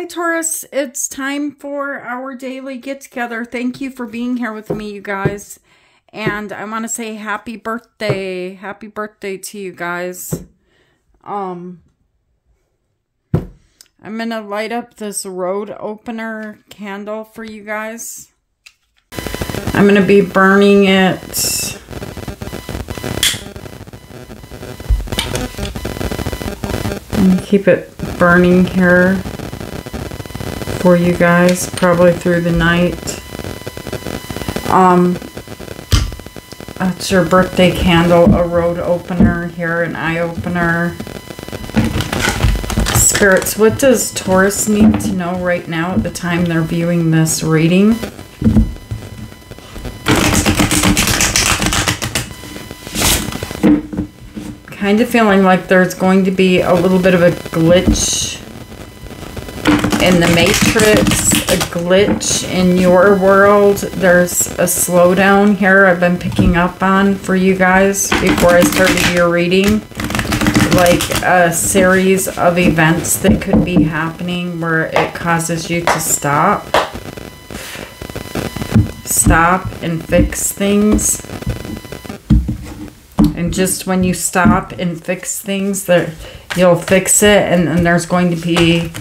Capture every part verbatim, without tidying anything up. Hi, Taurus. It's time for our daily get-together. Thank you for being here with me, you guys. And I want to say happy birthday. Happy birthday to you guys. Um, I'm going to light up this road opener candle for you guys. I'm going to be burning it. I'm going to keep it burning here for you guys, probably through the night. Um, that's your birthday candle, a road opener here, an eye opener. Spirits, what does Taurus need to know right now at the time they're viewing this reading? Kind of feeling like there's going to be a little bit of a glitch in the matrix, a glitch in your world. There's a slowdown here I've been picking up on for you guys before I started your reading. Like a series of events that could be happening where it causes you to stop. Stop and fix things. And just when you stop and fix things, there you'll fix it, and then there's going to be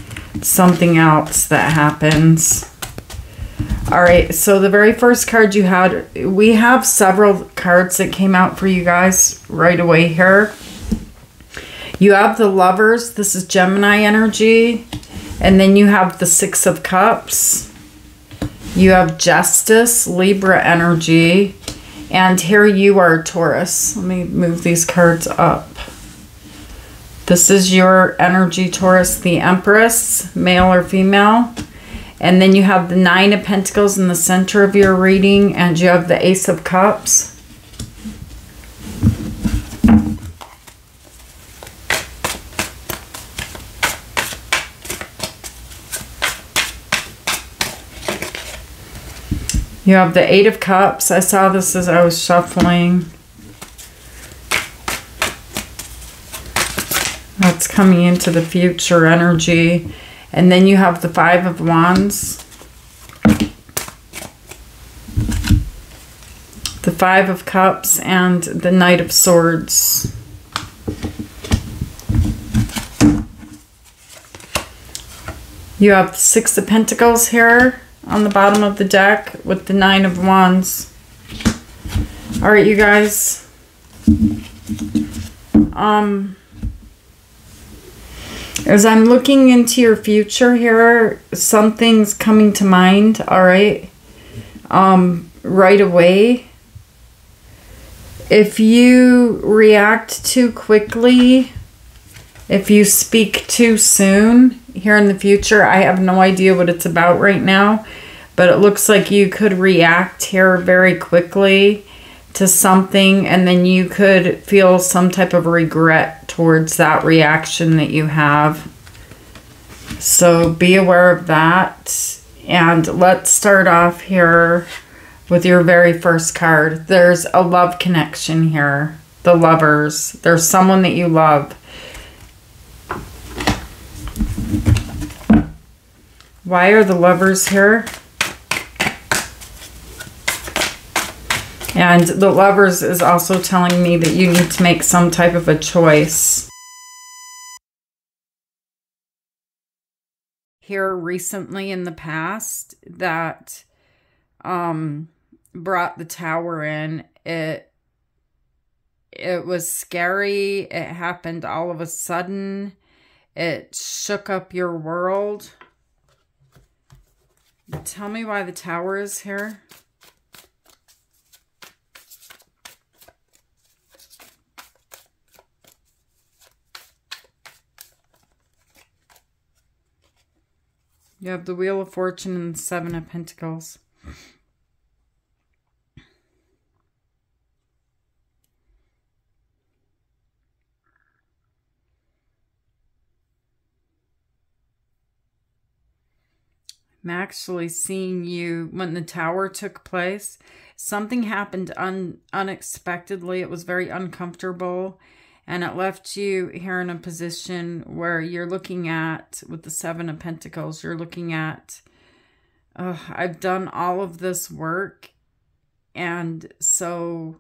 something else that happens. All right, so the very first card you had, we have several cards that came out for you guys right away here. You have the Lovers. This is Gemini energy. And then you have the Six of Cups. You have Justice, Libra energy. And here you are, Taurus. Let me move these cards up. This is your energy, Taurus, the Empress, male or female. And then you have the Nine of Pentacles in the center of your reading, and you have the Ace of Cups. You have the Eight of Cups. I saw this as I was shuffling. That's coming into the future energy. And then you have the Five of Wands. The Five of Cups and the Knight of Swords. You have the Six of Pentacles here on the bottom of the deck with the Nine of Wands. All right, you guys. Um... As I'm looking into your future here, something's coming to mind, all right, um, right away. If you react too quickly, if you speak too soon here in the future, I have no idea what it's about right now, but it looks like you could react here very quickly to something, and then you could feel some type of regret towards that reaction that you have. So be aware of that. And let's start off here with your very first card. There's a love connection here. The Lovers. There's someone that you love. Why are the Lovers here? And the Lovers is also telling me that you need to make some type of a choice here recently in the past that um, brought the Tower in. It, it was scary. It happened all of a sudden. It shook up your world. Tell me why the Tower is here. You have the Wheel of Fortune and the Seven of Pentacles. I'm actually seeing you when the Tower took place. Something happened un unexpectedly. It was very uncomfortable. And it left you here in a position where you're looking at, with the Seven of Pentacles, you're looking at, oh, I've done all of this work, and so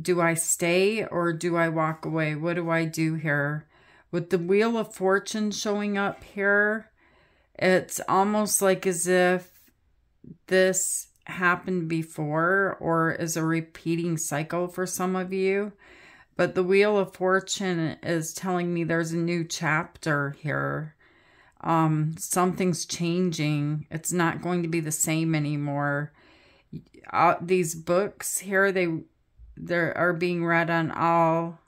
do I stay or do I walk away? What do I do here? With the Wheel of Fortune showing up here, it's almost like as if this happened before or is a repeating cycle for some of you. But the Wheel of Fortune is telling me there's a new chapter here. Um, something's changing. It's not going to be the same anymore. Uh, these books here, they they are being read on all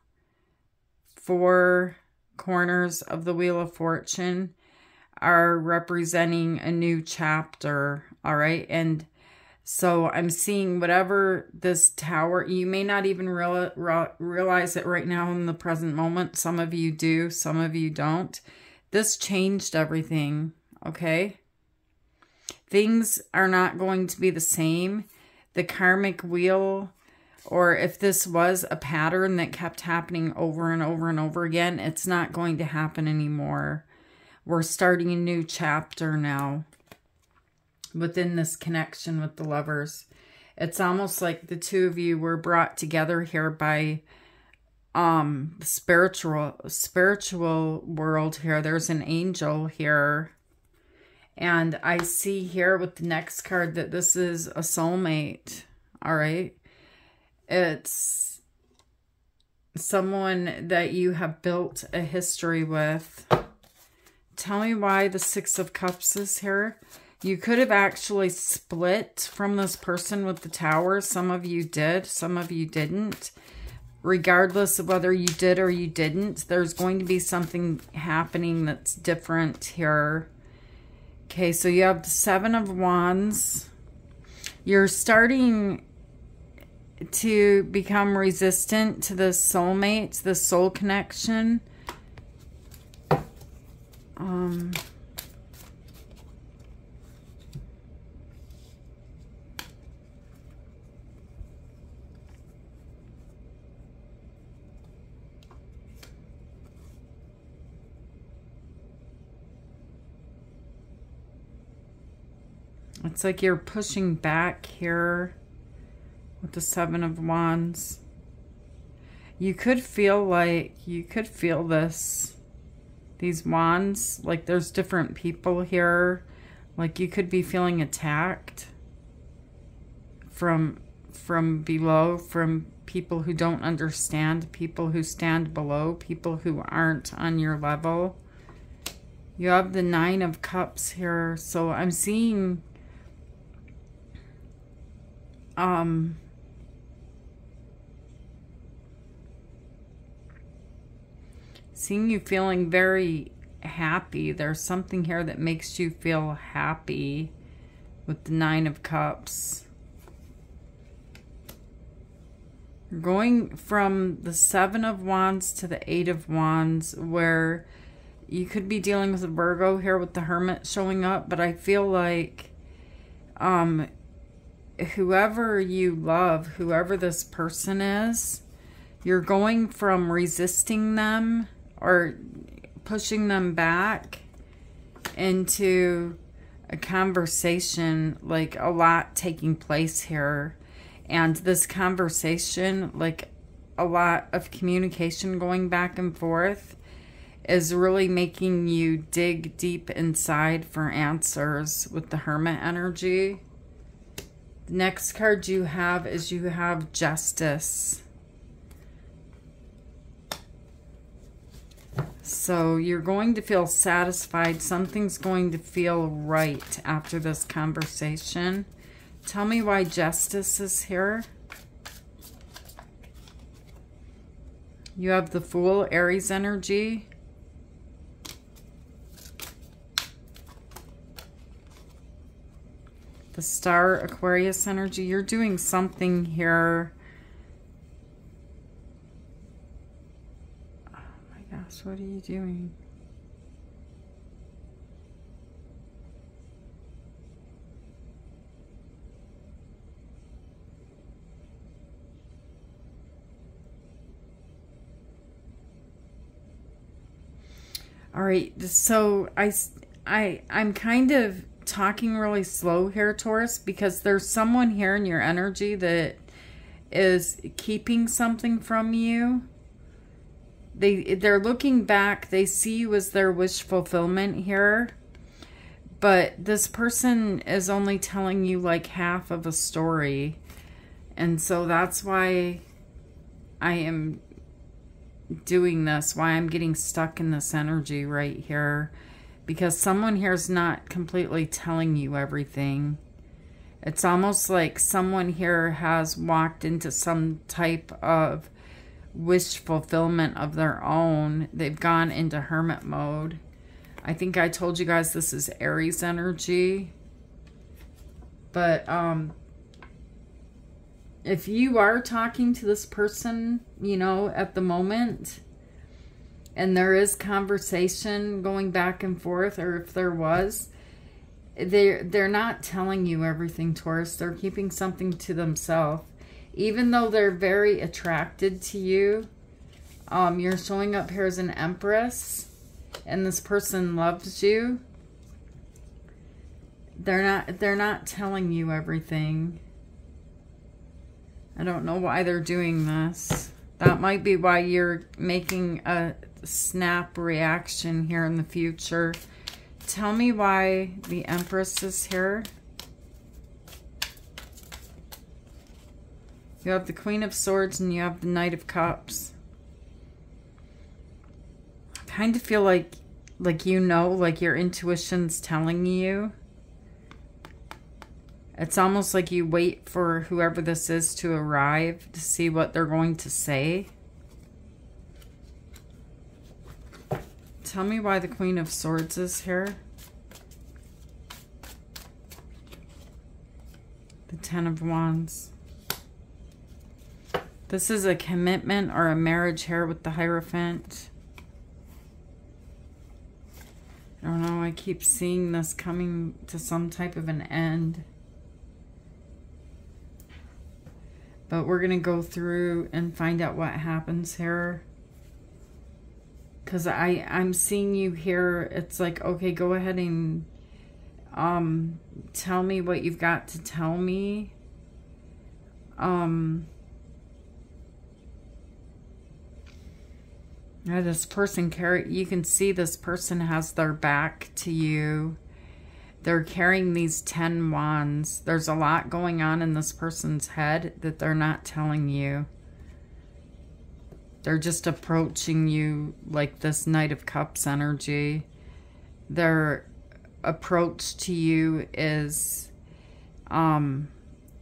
four corners of the Wheel of Fortune, are representing a new chapter. All right. And so I'm seeing whatever this tower, you may not even real, real, realize it right now in the present moment. Some of you do, some of you don't. This changed everything, okay? Things are not going to be the same. The karmic wheel, or if this was a pattern that kept happening over and over and over again, it's not going to happen anymore. We're starting a new chapter now. Within this connection with the Lovers, it's almost like the two of you were brought together here by um spiritual spiritual world here. There's an angel here, and I see here with the next card that this is a soulmate. All right, it's someone that you have built a history with. Tell me why the Six of Cups is here. You could have actually split from this person with the Tower. Some of you did, some of you didn't. Regardless of whether you did or you didn't, there's going to be something happening that's different here. Okay, so you have the Seven of Wands. You're starting to become resistant to the soulmates, the soul connection. Um... It's like you're pushing back here with the Seven of Wands. You could feel like, you could feel this, these wands, like there's different people here. Like you could be feeling attacked from, from below, from people who don't understand, people who stand below, people who aren't on your level. You have the Nine of Cups here. So I'm seeing... Um, seeing you feeling very happy. There's something here that makes you feel happy with the Nine of Cups. Going from the Seven of Wands to the Eight of Wands, where you could be dealing with a Virgo here with the Hermit showing up, but I feel like, um, whoever you love, whoever this person is, you're going from resisting them or pushing them back into a conversation, like a lot taking place here. And this conversation, like a lot of communication going back and forth, is really making you dig deep inside for answers with the Hermit energy. The next card you have is you have Justice. So you're going to feel satisfied. Something's going to feel right after this conversation. Tell me why Justice is here. You have the Fool, Aries energy. The Star, Aquarius energy. You're doing something here. Oh my gosh, what are you doing? All right, so I, I, I'm kind of talking really slow here, Taurus, because there's someone here in your energy that is keeping something from you. They, they're looking back. They see you as their wish fulfillment here. But this person is only telling you like half of a story. And so that's why I am doing this, why I'm getting stuck in this energy right here, because someone here is not completely telling you everything. It's almost like someone here has walked into some type of wish fulfillment of their own. They've gone into hermit mode. I think I told you guys this is Aries energy. But um, if you are talking to this person, you know, at the moment, and there is conversation going back and forth, or if there was, they're, they're not telling you everything, Taurus. They're keeping something to themselves. Even though they're very attracted to you, um, you're showing up here as an empress, and this person loves you. They're not, they're not telling you everything. I don't know why they're doing this. That might be why you're making a snap reaction here in the future. Tell me why the Empress is here. You have the Queen of Swords and you have the Knight of Cups. Kind of feel like, like you know, like your intuition's telling you. It's almost like you wait for whoever this is to arrive to see what they're going to say. Tell me why the Queen of Swords is here. The Ten of Wands. This is a commitment or a marriage here with the Hierophant. I don't know, I keep seeing this coming to some type of an end. But we're going to go through and find out what happens here. Because I'm seeing you here. It's like, okay, go ahead and um, tell me what you've got to tell me. Um, yeah, this person, you can see this person has their back to you. They're carrying these ten wands. There's a lot going on in this person's head that they're not telling you. They're just approaching you like this Knight of Cups energy. Their approach to you is um,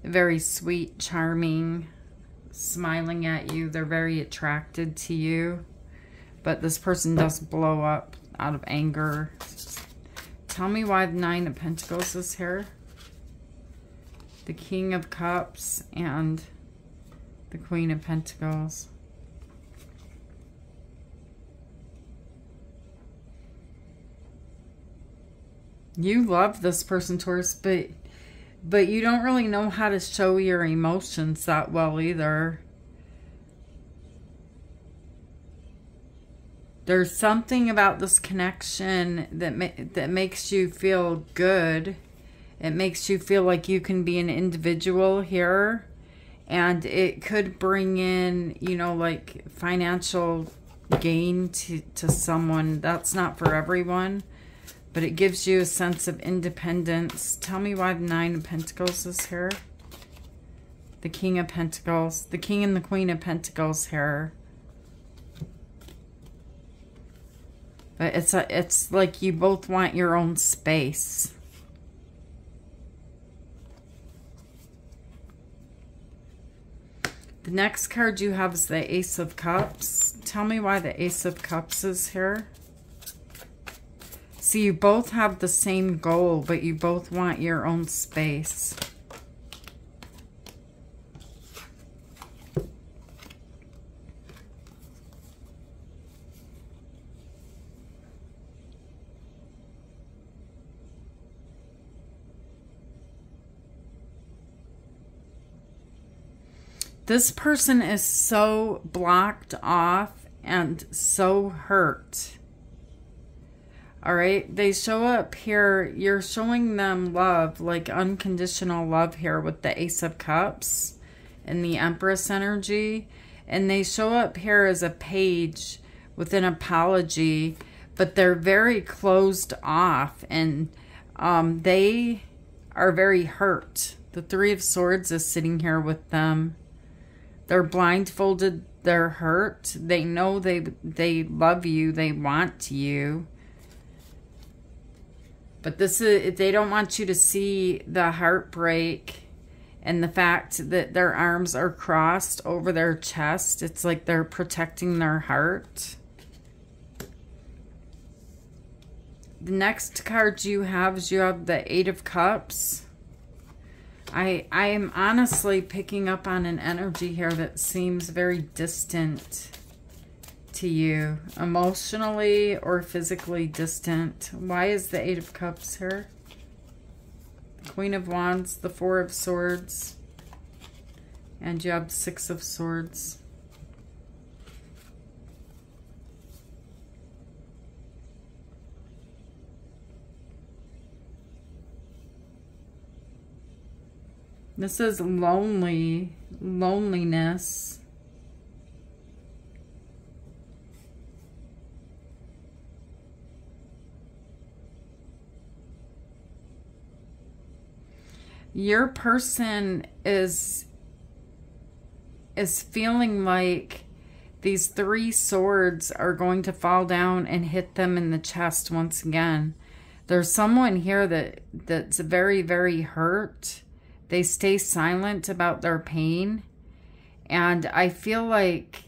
very sweet, charming, smiling at you. They're very attracted to you. But this person does blow up out of anger. Tell me why the Nine of Pentacles is here. The King of Cups and the Queen of Pentacles. You love this person, Taurus, but, but you don't really know how to show your emotions that well either. There's something about this connection that ma that makes you feel good. It makes you feel like you can be an individual here. And it could bring in, you know, like financial gain to, to someone. That's not for everyone. But it gives you a sense of independence. Tell me why the Nine of Pentacles is here. The King of Pentacles. The King and the Queen of Pentacles here. But it's, a, it's like you both want your own space. The next card you have is the Ace of Cups. Tell me why the Ace of Cups is here. See, you both have the same goal, but you both want your own space. This person is so blocked off and so hurt All right, they show up here, you're showing them love, like unconditional love here with the Ace of Cups and the Empress energy. And they show up here as a page with an apology, but they're very closed off, and um, they are very hurt. The Three of Swords is sitting here with them. They're blindfolded, they're hurt. They know they, they love you, they want you. But this is, they don't want you to see the heartbreak and the fact that their arms are crossed over their chest. It's like they're protecting their heart. The next card you have is you have the Eight of Cups. I, I am honestly picking up on an energy here that seems very distant to you, emotionally or physically distant. Why is the Eight of Cups here? The Queen of Wands, the Four of Swords, and you have Six of Swords. This is lonely, loneliness. Your person is is feeling like these three swords are going to fall down and hit them in the chest once again. There's someone here that that's very, very hurt. They stay silent about their pain. And I feel like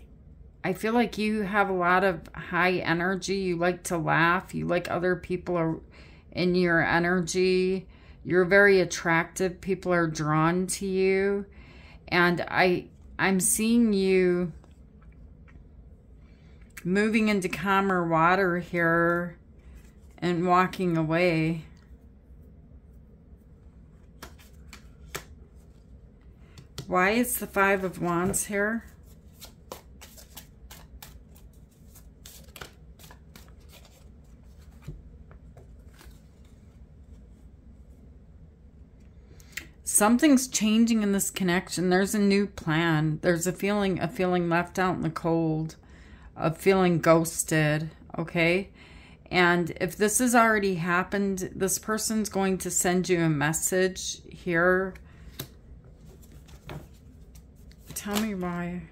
I feel like you have a lot of high energy. You like to laugh. You like other people are in your energy. You're very attractive. People are drawn to you. And I, I'm seeing you moving into calmer water here and walking away. Why is the Five of Wands here? Something's changing in this connection. There's a new plan. There's a feeling of feeling left out in the cold, of feeling ghosted, okay? And if this has already happened, this person's going to send you a message here. Tell me why.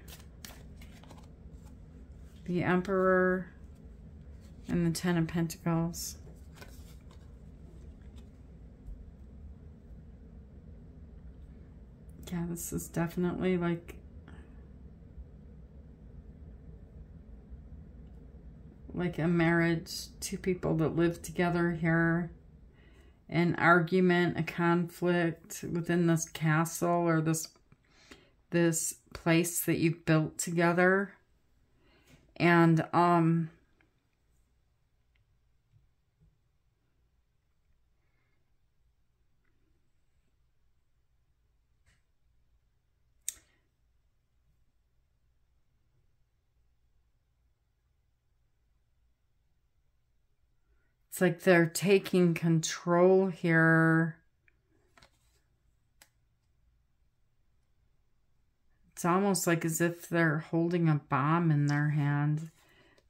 The Emperor and the Ten of Pentacles. Yeah, this is definitely like, like a marriage, two people that live together here, an argument, a conflict within this castle or this, this place that you've built together. And, um, it's like they're taking control here. It's almost like as if they're holding a bomb in their hand.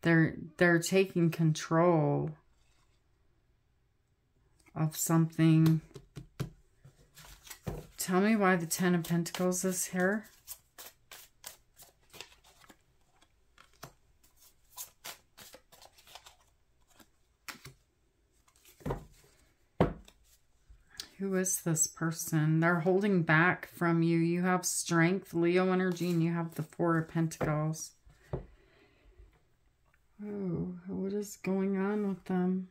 They're they're taking control of something. Tell me why the Ten of Pentacles is here. Who is this person? They're holding back from you. You have strength, Leo energy, and you have the Four of Pentacles. Oh, what is going on with them?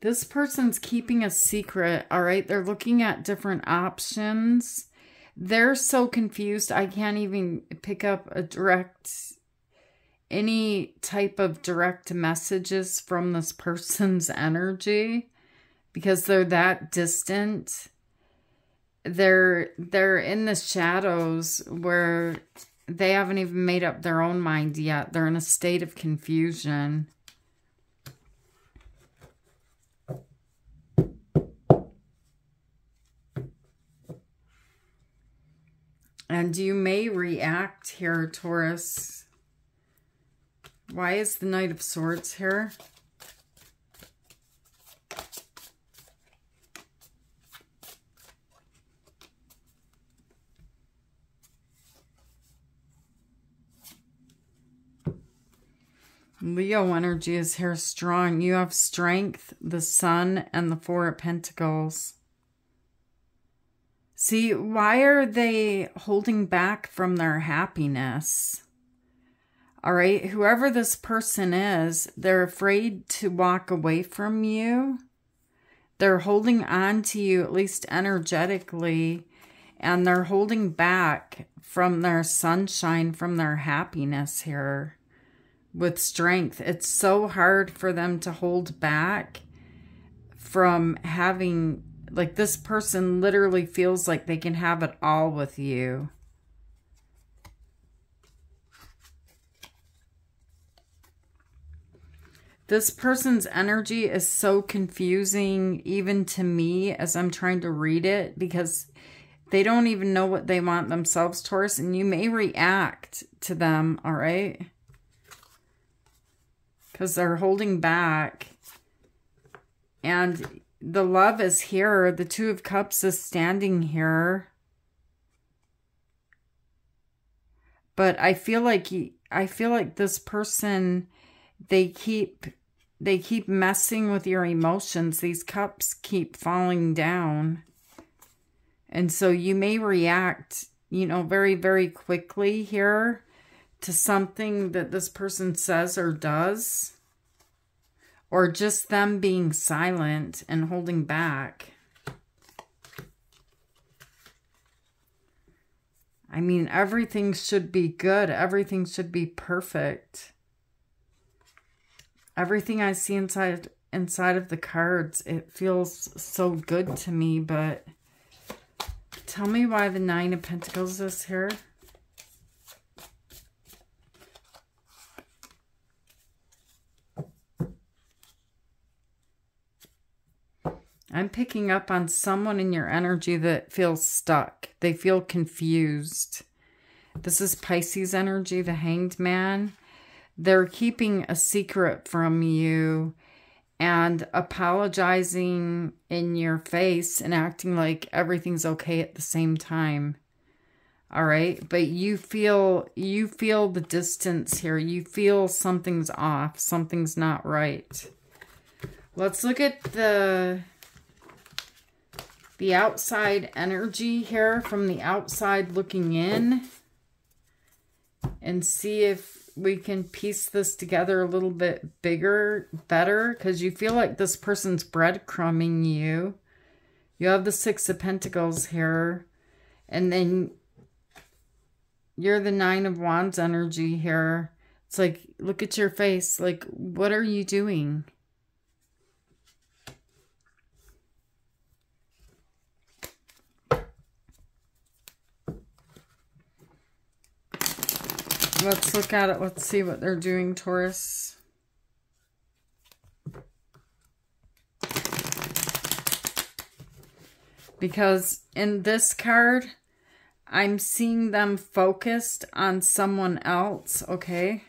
This person's keeping a secret, all right? They're looking at different options. They're so confused. I can't even pick up a direct, any type of direct messages from this person's energy. Because they're that distant, they're they're in the shadows where they haven't even made up their own mind yet. They're in a state of confusion. And you may react here, Taurus. Why is the Knight of Swords here? Leo energy is here strong. You have strength, the sun, and the Four of Pentacles. See, why are they holding back from their happiness? All right, whoever this person is, they're afraid to walk away from you. They're holding on to you, at least energetically, and they're holding back from their sunshine, from their happiness here. With strength, it's so hard for them to hold back from having, like, this person literally feels like they can have it all with you. This person's energy is so confusing even to me as I'm trying to read it, because they don't even know what they want themselves, Taurus, and you may react to them, all right? Because they're holding back. And the love is here. The Two of Cups is standing here. But I feel like I feel like this person, they keep they keep messing with your emotions. These cups keep falling down. And so you may react, you know, very, very quickly here to something that this person says or does, or just them being silent and holding back. I mean, everything should be good. Everything should be perfect. Everything I see inside inside of the cards, it feels so good to me, but tell me why the Nine of Pentacles is here. I'm picking up on someone in your energy that feels stuck. They feel confused. This is Pisces energy, the Hanged Man. They're keeping a secret from you and apologizing in your face and acting like everything's okay at the same time. All right? But you feel, you feel the distance here. You feel something's off. Something's not right. Let's look at the... the outside energy here, from the outside looking in, and see if we can piece this together a little bit bigger, better, because you feel like this person's breadcrumbing you. You have the Six of Pentacles here, and then you're the Nine of Wands energy here. It's like, look at your face, like, what are you doing? Let's look at it. Let's see what they're doing, Taurus. Because in this card, I'm seeing them focused on someone else, okay?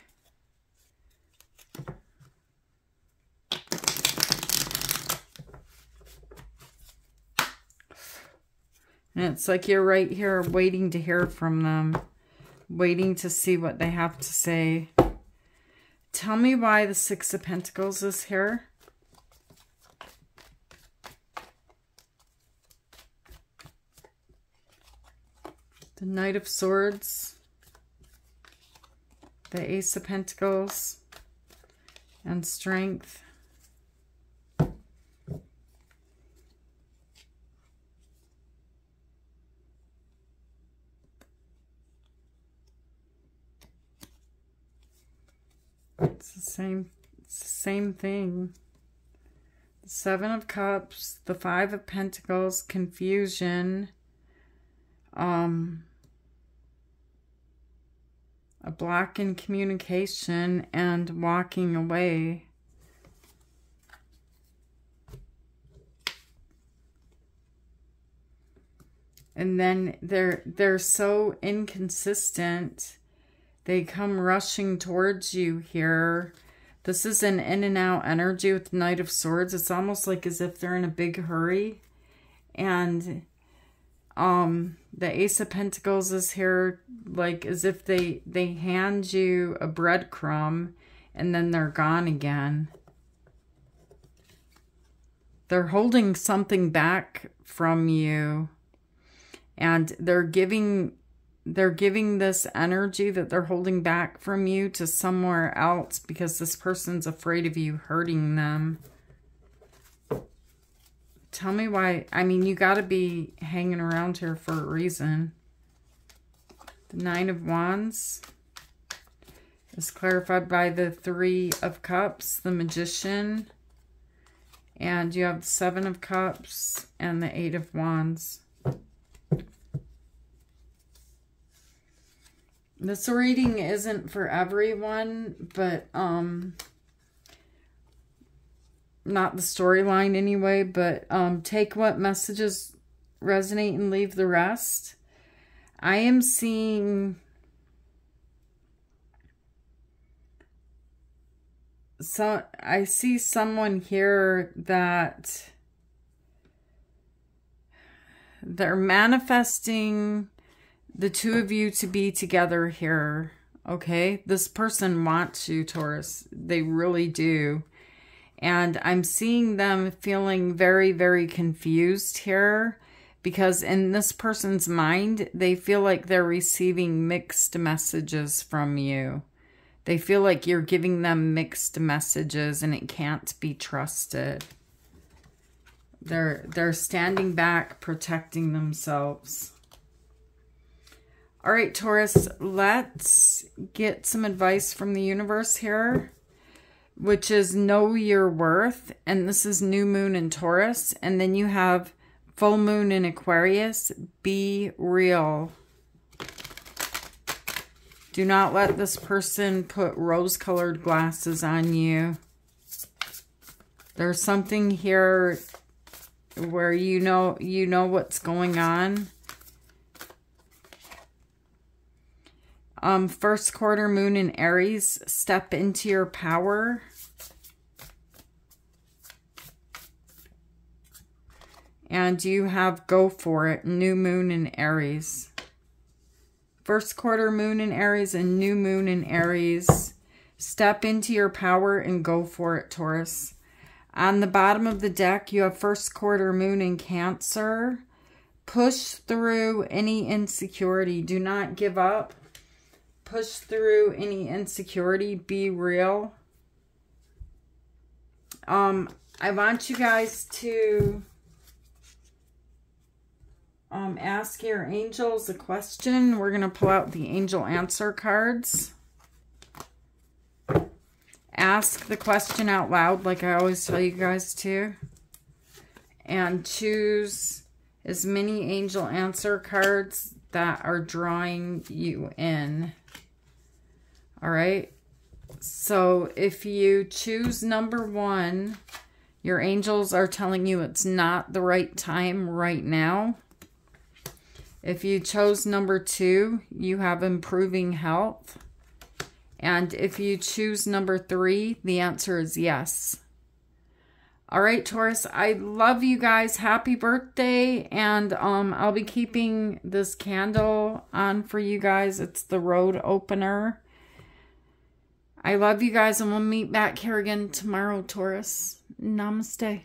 And it's like you're right here waiting to hear from them. Waiting to see what they have to say. Tell me why the Six of Pentacles is here. The Knight of Swords. The Ace of Pentacles. And Strength. It's the same, it's the same thing. The Seven of Cups, the Five of Pentacles, confusion, um, a block in communication, and walking away. And then they're they're so inconsistent. They come rushing towards you here. This is an in and out energy with the Knight of Swords. It's almost like as if they're in a big hurry. And um, the Ace of Pentacles is here, like as if they, they hand you a breadcrumb and then they're gone again. They're holding something back from you. And they're giving... They're giving this energy that they're holding back from you to somewhere else because this person's afraid of you hurting them. Tell me why. I mean, you got to be hanging around here for a reason. The Nine of Wands is clarified by the Three of Cups, the Magician. And you have the Seven of Cups and the Eight of Wands. This reading isn't for everyone, but, um, not the storyline anyway, but, um, take what messages resonate and leave the rest. I am seeing so I see someone here that they're manifesting the two of you to be together here, okay? This person wants you, Taurus. They really do. And I'm seeing them feeling very, very confused here because in this person's mind, they feel like they're receiving mixed messages from you. They feel like you're giving them mixed messages and it can't be trusted. They're, they're standing back, protecting themselves. All right, Taurus, let's get some advice from the universe here, which is know your worth. And this is new moon in Taurus. And then you have full moon in Aquarius. Be real. Do not let this person put rose-colored glasses on you. There's something here where you know, you know what's going on. Um, first quarter moon in Aries, step into your power. And you have go for it, new moon in Aries. First quarter moon in Aries and new moon in Aries. Step into your power and go for it, Taurus. On the bottom of the deck, you have first quarter moon in Cancer. Push through any insecurity. Do not give up. Push through any insecurity. Be real. Um, I want you guys to um, ask your angels a question. We're going to pull out the angel answer cards. Ask the question out loud like I always tell you guys to. And choose as many angel answer cards that are drawing you in. All right, so if you choose number one, your angels are telling you it's not the right time right now. If you chose number two, you have improving health. And if you choose number three, the answer is yes. All right, Taurus, I love you guys. Happy birthday. And um, I'll be keeping this candle on for you guys. It's the road opener. I love you guys, and we'll meet back here again tomorrow, Taurus. Namaste.